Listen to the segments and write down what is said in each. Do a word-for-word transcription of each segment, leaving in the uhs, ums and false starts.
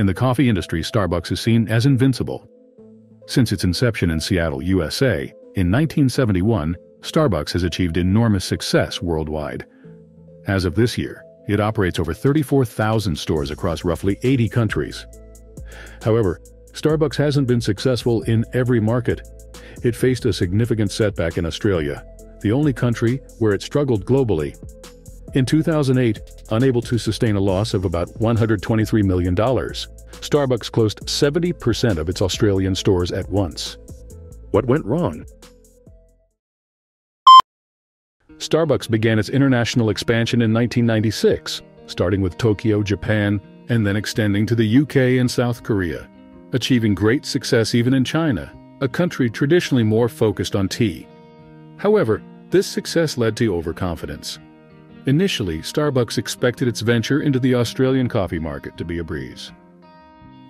In the coffee industry, Starbucks is seen as invincible. Since its inception in Seattle, U S A, in nineteen seventy-one, Starbucks has achieved enormous success worldwide. As of this year, it operates over thirty-four thousand stores across roughly eighty countries. However, Starbucks hasn't been successful in every market. It faced a significant setback in Australia, the only country where it struggled globally. In two thousand eight, unable to sustain a loss of about one hundred twenty-three million dollars, Starbucks closed seventy percent of its Australian stores at once. What went wrong? Starbucks began its international expansion in nineteen ninety-six, starting with Tokyo, Japan, and then extending to the U K and South Korea, achieving great success even in China, a country traditionally more focused on tea. However, this success led to overconfidence. Initially, Starbucks expected its venture into the Australian coffee market to be a breeze.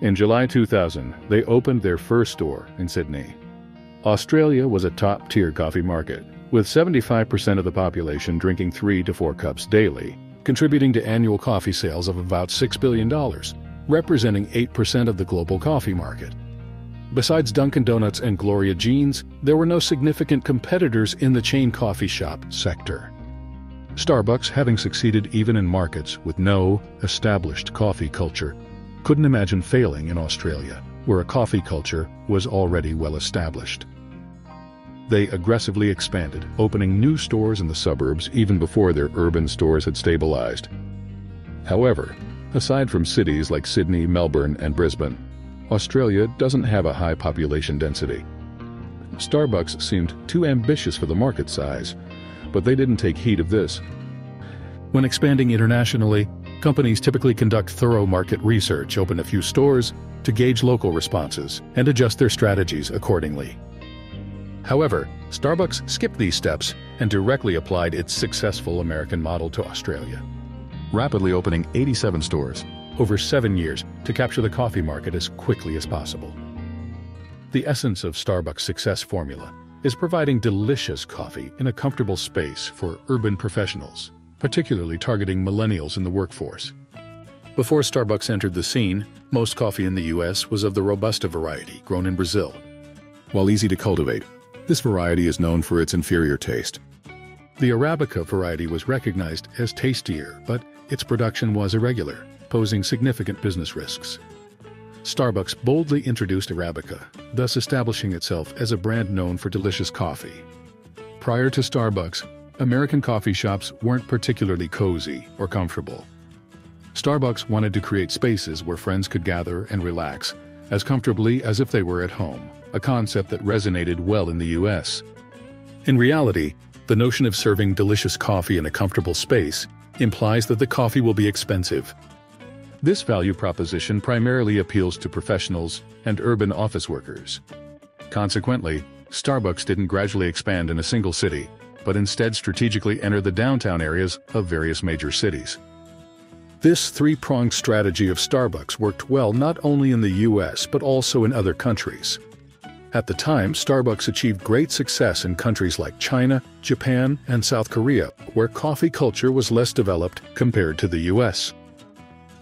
In July two thousand, they opened their first store in Sydney. Australia was a top-tier coffee market, with seventy-five percent of the population drinking three to four cups daily, contributing to annual coffee sales of about six billion dollars, representing eight percent of the global coffee market. Besides Dunkin' Donuts and Gloria Jean's, there were no significant competitors in the chain coffee shop sector. Starbucks, having succeeded even in markets with no established coffee culture, couldn't imagine failing in Australia, where a coffee culture was already well established. They aggressively expanded, opening new stores in the suburbs even before their urban stores had stabilized. However, aside from cities like Sydney, Melbourne, and Brisbane, Australia doesn't have a high population density. Starbucks seemed too ambitious for the market size, but they didn't take heed of this. When expanding internationally, companies typically conduct thorough market research, open a few stores to gauge local responses, and adjust their strategies accordingly. However, Starbucks skipped these steps and directly applied its successful American model to Australia, rapidly opening eighty-seven stores over seven years to capture the coffee market as quickly as possible. The essence of Starbucks' success formula is providing delicious coffee in a comfortable space for urban professionals, particularly targeting millennials in the workforce. Before Starbucks entered the scene, most coffee in the U S was of the Robusta variety, grown in Brazil. While easy to cultivate, this variety is known for its inferior taste. The Arabica variety was recognized as tastier, but its production was irregular, posing significant business risks. Starbucks boldly introduced Arabica, thus establishing itself as a brand known for delicious coffee. Prior to Starbucks, American coffee shops weren't particularly cozy or comfortable. Starbucks wanted to create spaces where friends could gather and relax as comfortably as if they were at home, a concept that resonated well in the U S In reality, the notion of serving delicious coffee in a comfortable space implies that the coffee will be expensive. This value proposition primarily appeals to professionals and urban office workers. Consequently, Starbucks didn't gradually expand in a single city, but instead strategically entered the downtown areas of various major cities. This three-pronged strategy of Starbucks worked well not only in the U S but also in other countries. At the time, Starbucks achieved great success in countries like China, Japan, and South Korea, where coffee culture was less developed compared to the U S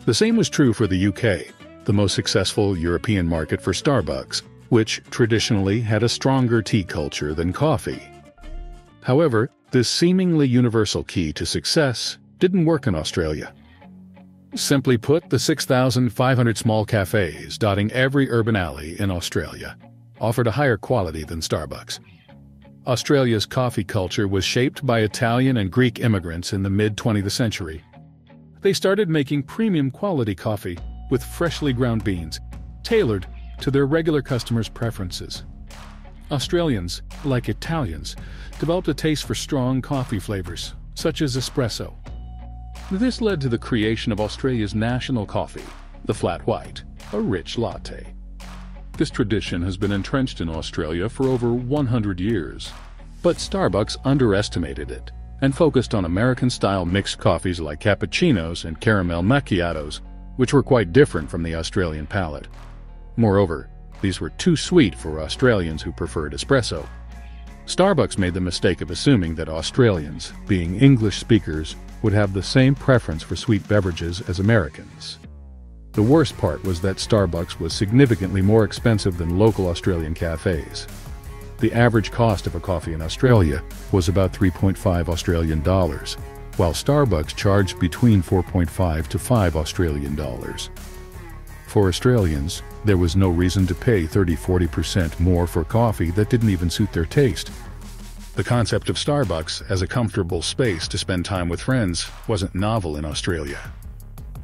The same was true for the U K, the most successful European market for Starbucks, which traditionally had a stronger tea culture than coffee. However, this seemingly universal key to success didn't work in Australia. Simply put, the six thousand five hundred small cafes dotting every urban alley in Australia offered a higher quality than Starbucks. Australia's coffee culture was shaped by Italian and Greek immigrants in the mid-twentieth century. They started making premium quality coffee with freshly ground beans, tailored to their regular customers' preferences. Australians, like Italians, developed a taste for strong coffee flavors, such as espresso. This led to the creation of Australia's national coffee, the Flat White, a rich latte. This tradition has been entrenched in Australia for over one hundred years, but Starbucks underestimated it and focused on American-style mixed coffees like cappuccinos and caramel macchiatos, which were quite different from the Australian palate. Moreover, these were too sweet for Australians who preferred espresso. Starbucks made the mistake of assuming that Australians, being English speakers, would have the same preference for sweet beverages as Americans. The worst part was that Starbucks was significantly more expensive than local Australian cafes. The average cost of a coffee in Australia was about three point five Australian dollars, while Starbucks charged between four point five to five Australian dollars. For Australians, there was no reason to pay thirty to forty percent more for coffee that didn't even suit their taste. The concept of Starbucks as a comfortable space to spend time with friends wasn't novel in Australia.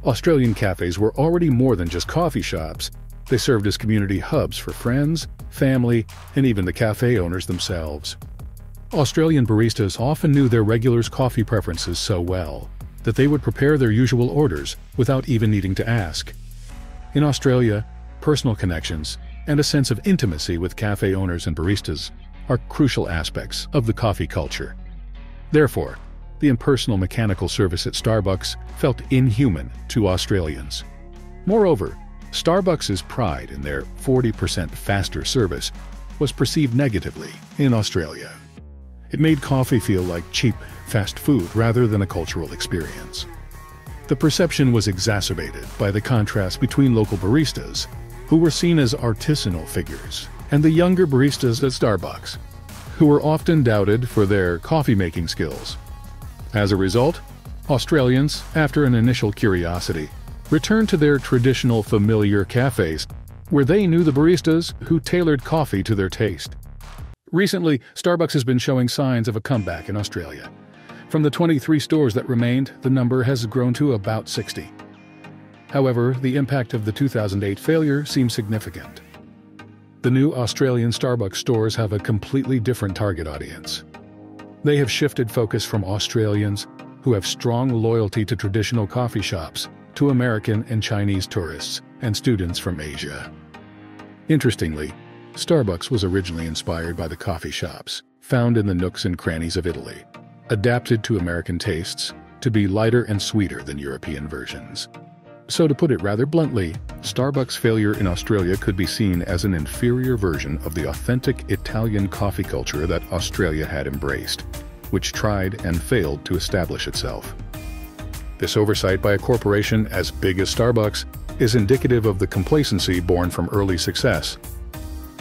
Australian cafes were already more than just coffee shops. They served as community hubs for friends, family, and even the cafe owners themselves. Australian baristas often knew their regulars' coffee preferences so well that they would prepare their usual orders without even needing to ask. In Australia, personal connections and a sense of intimacy with cafe owners and baristas are crucial aspects of the coffee culture. Therefore, the impersonal mechanical service at Starbucks felt inhuman to Australians. Moreover, Starbucks' pride in their forty percent faster service was perceived negatively in Australia. It made coffee feel like cheap, fast food rather than a cultural experience. The perception was exacerbated by the contrast between local baristas, who were seen as artisanal figures, and the younger baristas at Starbucks, who were often doubted for their coffee-making skills. As a result, Australians, after an initial curiosity, returned to their traditional familiar cafes, where they knew the baristas who tailored coffee to their taste. Recently, Starbucks has been showing signs of a comeback in Australia. From the twenty-three stores that remained, the number has grown to about sixty. However, the impact of the two thousand eight failure seems significant. The new Australian Starbucks stores have a completely different target audience. They have shifted focus from Australians, who have strong loyalty to traditional coffee shops, to American and Chinese tourists and students from Asia. Interestingly, Starbucks was originally inspired by the coffee shops found in the nooks and crannies of Italy, adapted to American tastes to be lighter and sweeter than European versions. So to put it rather bluntly, Starbucks' failure in Australia could be seen as an inferior version of the authentic Italian coffee culture that Australia had embraced, which tried and failed to establish itself. This oversight by a corporation as big as Starbucks is indicative of the complacency born from early success